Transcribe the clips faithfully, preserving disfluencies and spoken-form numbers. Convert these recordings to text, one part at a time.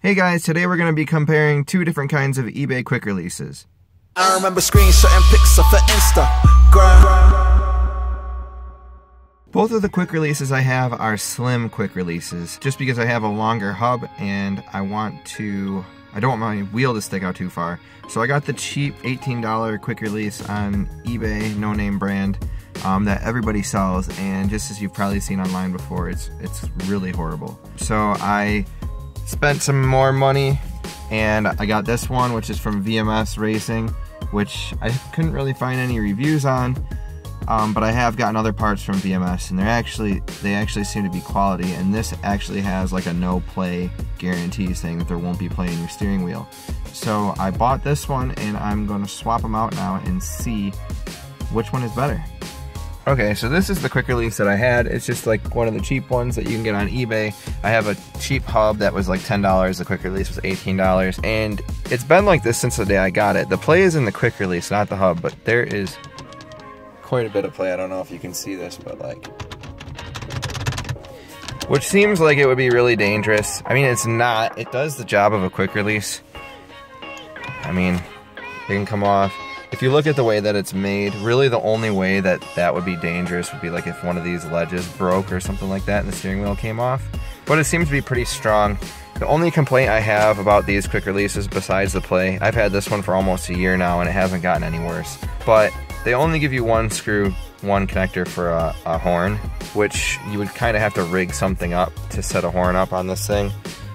Hey guys, today we're going to be comparing two different kinds of eBay quick releases. I remember screenshotting pics off of Instagram. Both of the quick releases I have are slim quick releases, just because I have a longer hub and I want to, I don't want my wheel to stick out too far. So I got the cheap eighteen dollar quick release on eBay, no name brand, Um, that everybody sells, and just as you've probably seen online before, it's it's really horrible. So I spent some more money and I got this one, which is from V M S Racing, which I couldn't really find any reviews on, um, but I have gotten other parts from V M S, and they're actually they actually seem to be quality, and this actually has like a no play guarantee saying that there won't be play in your steering wheel. So I bought this one and I'm gonna swap them out now and see which one is better. Okay, so this is the quick release that I had. It's just like one of the cheap ones that you can get on eBay. I have a cheap hub that was like ten dollars, the quick release was eighteen dollars, and it's been like this since the day I got it. The play is in the quick release, not the hub, but there is quite a bit of play. I don't know if you can see this, but like... which seems like it would be really dangerous. I mean, it's not. It does the job of a quick release. I mean, it can come off. If you look at the way that it's made, really the only way that that would be dangerous would be like if one of these ledges broke or something like that and the steering wheel came off. But it seems to be pretty strong. The only complaint I have about these quick releases besides the play, I've had this one for almost a year now and it hasn't gotten any worse, but they only give you one screw, one connector for a, a horn, which you would kind of have to rig something up to set a horn up on this thing.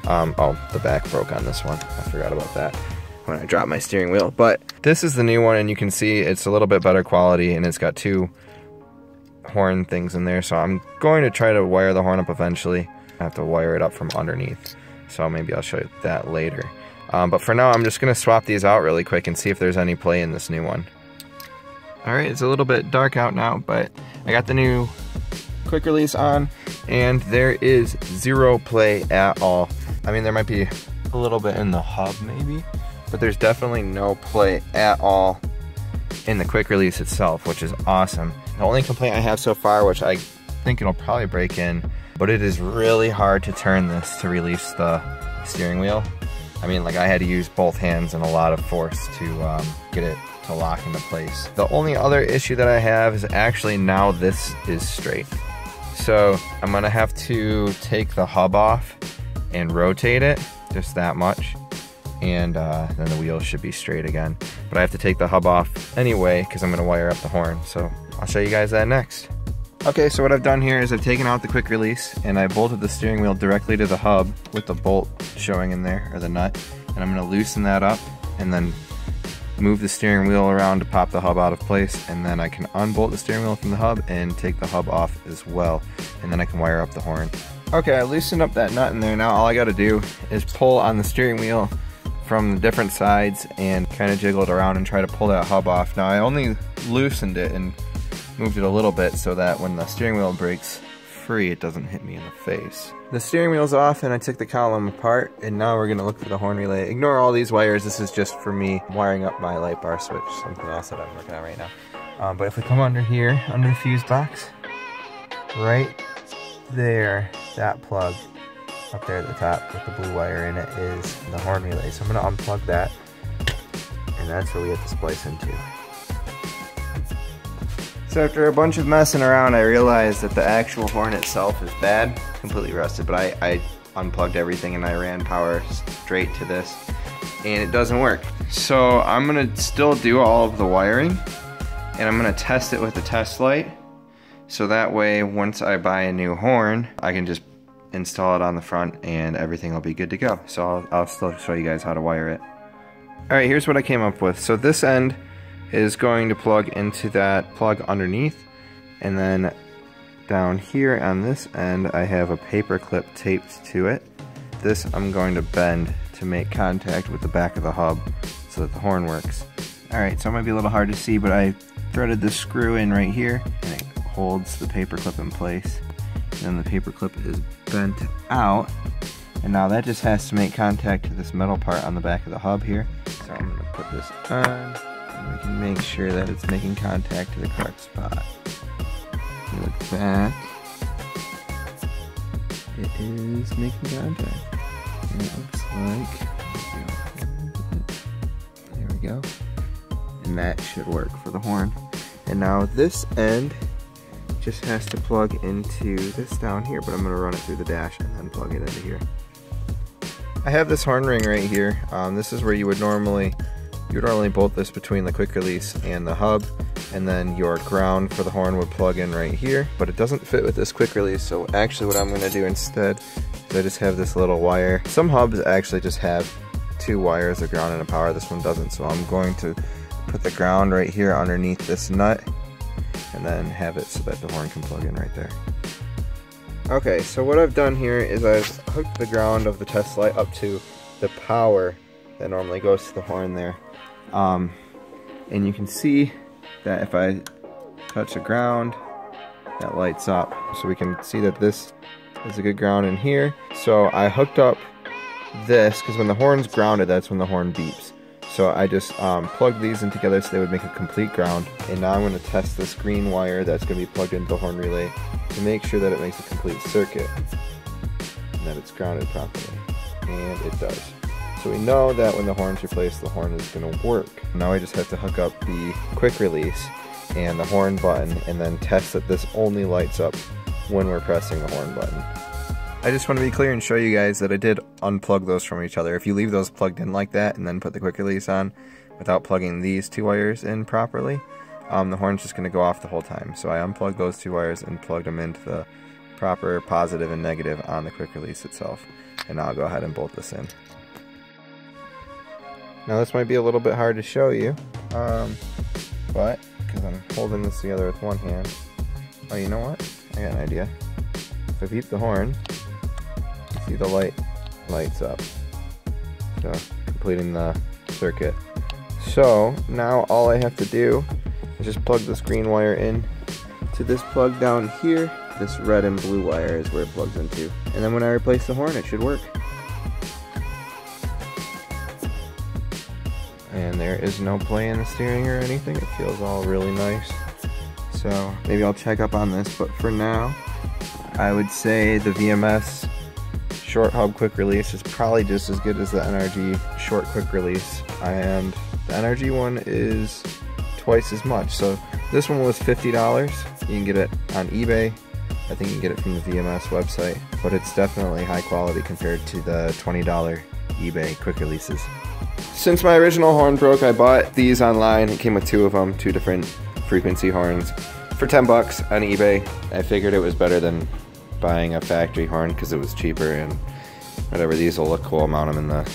Um, oh, the back broke on this one. I forgot about that when I drop my steering wheel. But this is the new one, and you can see it's a little bit better quality, and it's got two horn things in there, so I'm going to try to wire the horn up eventually. I have to wire it up from underneath, so maybe I'll show you that later. Um, but for now, I'm just gonna swap these out really quick and see if there's any play in this new one. All right, it's a little bit dark out now, but I got the new quick release on, and there is zero play at all. I mean, there might be a little bit in the hub maybe, but there's definitely no play at all in the quick release itself, which is awesome. The only complaint I have so far, which I think it'll probably break in, but it is really hard to turn this to release the steering wheel. I mean, like I had to use both hands and a lot of force to um, get it to lock into place. The only other issue that I have is actually now this is straight. So I'm gonna have to take the hub off and rotate it just that much, and uh, then the wheels should be straight again. But I have to take the hub off anyway because I'm gonna wire up the horn, so I'll show you guys that next. Okay, so what I've done here is I've taken out the quick release and I bolted the steering wheel directly to the hub with the bolt showing in there, or the nut, and I'm gonna loosen that up and then move the steering wheel around to pop the hub out of place, and then I can unbolt the steering wheel from the hub and take the hub off as well, and then I can wire up the horn. Okay, I loosened up that nut in there. Now all I gotta do is pull on the steering wheel from the different sides and kind of jiggle it around and try to pull that hub off. Now I only loosened it and moved it a little bit so that when the steering wheel breaks free, it doesn't hit me in the face. The steering wheel's off and I took the column apart, and now we're gonna look for the horn relay. Ignore all these wires, this is just for me wiring up my light bar switch, something else that I'm working on right now. Um, but if we come under here, under the fuse box, right there, that plug up there at the top with the blue wire in it is the horn relay. So I'm gonna unplug that, and that's where we have to splice into. So after a bunch of messing around, I realized that the actual horn itself is bad, completely rusted, but I, I unplugged everything and I ran power straight to this, and it doesn't work. So I'm gonna still do all of the wiring, and I'm gonna test it with a test light, so that way once I buy a new horn, I can just install it on the front and everything will be good to go. So I'll, I'll still show you guys how to wire it. All right, here's what I came up with. So this end is going to plug into that plug underneath, and then down here on this end I have a paper clip taped to it. This I'm going to bend to make contact with the back of the hub so that the horn works. All right, so it might be a little hard to see, but I threaded this screw in right here and it holds the paper clip in place. Then the paper clip is bent out, and now that just has to make contact to this metal part on the back of the hub here. So I'm gonna put this on, and we can make sure that it's making contact to the correct spot. If you look back, it is making contact. And it looks like, there we go, and that should work for the horn. And now this end just has to plug into this down here, but I'm gonna run it through the dash and then plug it into here. I have this horn ring right here. Um, this is where you would normally, you would normally bolt this between the quick release and the hub, and then your ground for the horn would plug in right here, but it doesn't fit with this quick release. So actually what I'm gonna do instead is I just have this little wire. Some hubs actually just have two wires, a ground and a power. This one doesn't, so I'm going to put the ground right here underneath this nut and then have it so that the horn can plug in right there. Okay, so what I've done here is I've hooked the ground of the test light up to the power that normally goes to the horn there. Um, and you can see that if I touch the ground, that lights up. So we can see that this is a good ground in here. So I hooked up this, because when the horn's grounded, that's when the horn beeps. So I just um, plugged these in together so they would make a complete ground. And now I'm going to test this green wire that's going to be plugged into the horn relay to make sure that it makes a complete circuit and that it's grounded properly. And it does. So we know that when the horn's replaced, the horn is going to work. Now I just have to hook up the quick release and the horn button and then test that this only lights up when we're pressing the horn button. I just want to be clear and show you guys that I did unplug those from each other. If you leave those plugged in like that and then put the quick release on without plugging these two wires in properly, um, the horn's just going to go off the whole time. So I unplugged those two wires and plugged them into the proper positive and negative on the quick release itself. And now I'll go ahead and bolt this in. Now this might be a little bit hard to show you, um, but because I'm holding this together with one hand. Oh, you know what? I got an idea. If I beep the horn, see the light lights up, so completing the circuit. So now all I have to do is just plug this green wire in to this plug down here. This red and blue wire is where it plugs into, and then when I replace the horn it should work. And there is no play in the steering or anything. It feels all really nice, so maybe I'll check up on this, but for now I would say the V M S short hub quick release is probably just as good as the N R G short quick release, and the N R G one is twice as much. So this one was fifty dollars. You can get it on eBay. I think you can get it from the V M S website, but it's definitely high quality compared to the twenty dollar eBay quick releases. Since my original horn broke, I bought these online. It came with two of them, two different frequency horns, for ten bucks on eBay. I figured it was better than buying a factory horn because it was cheaper, and whatever, these will look cool. I'll mount them in the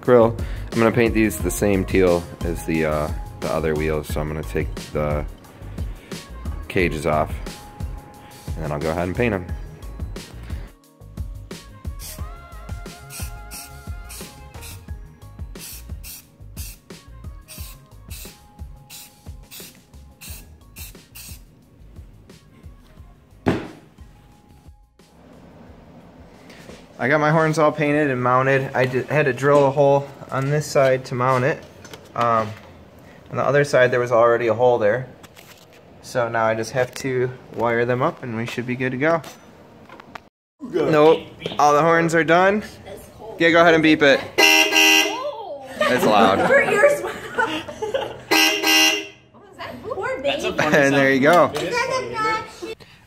grill. I'm gonna paint these the same teal as the uh, the other wheels, so I'm gonna take the cages off and then I'll go ahead and paint them. I got my horns all painted and mounted. I did, had to drill a hole on this side to mount it. Um, on the other side there was already a hole there. So now I just have to wire them up and we should be good to go. Nope, all the horns are done. Yeah, go ahead and beep it. It's loud. And there you go.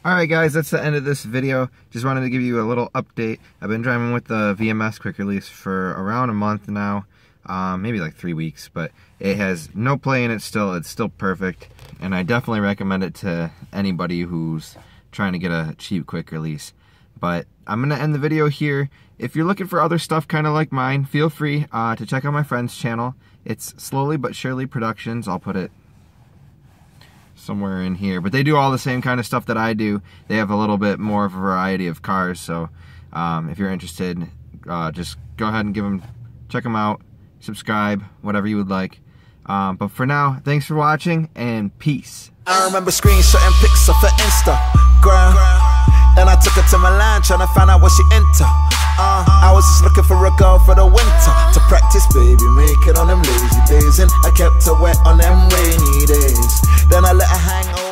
Alright guys, that's the end of this video. Just wanted to give you a little update. I've been driving with the V M S quick release for around a month now, um, maybe like three weeks, but it has no play in it still. It's still perfect, and I definitely recommend it to anybody who's trying to get a cheap quick release. But I'm going to end the video here. If you're looking for other stuff kind of like mine, feel free uh, to check out my friend's channel. It's Slowly But Surely Productions. I'll put it somewhere in here, but they do all the same kind of stuff that I do. They have a little bit more of a variety of cars, so um, if you're interested, uh, just go ahead and give them, check them out, subscribe, whatever you would like. Um, but for now, thanks for watching, and peace. I remember screenshotting pics off the Instagram, and I took her to Milan trying to find out what she into. Uh, I was just looking for a girl for the winter, to practice baby making on them lazy days, and I kept her wet on them rainy days. Then I let her hang over.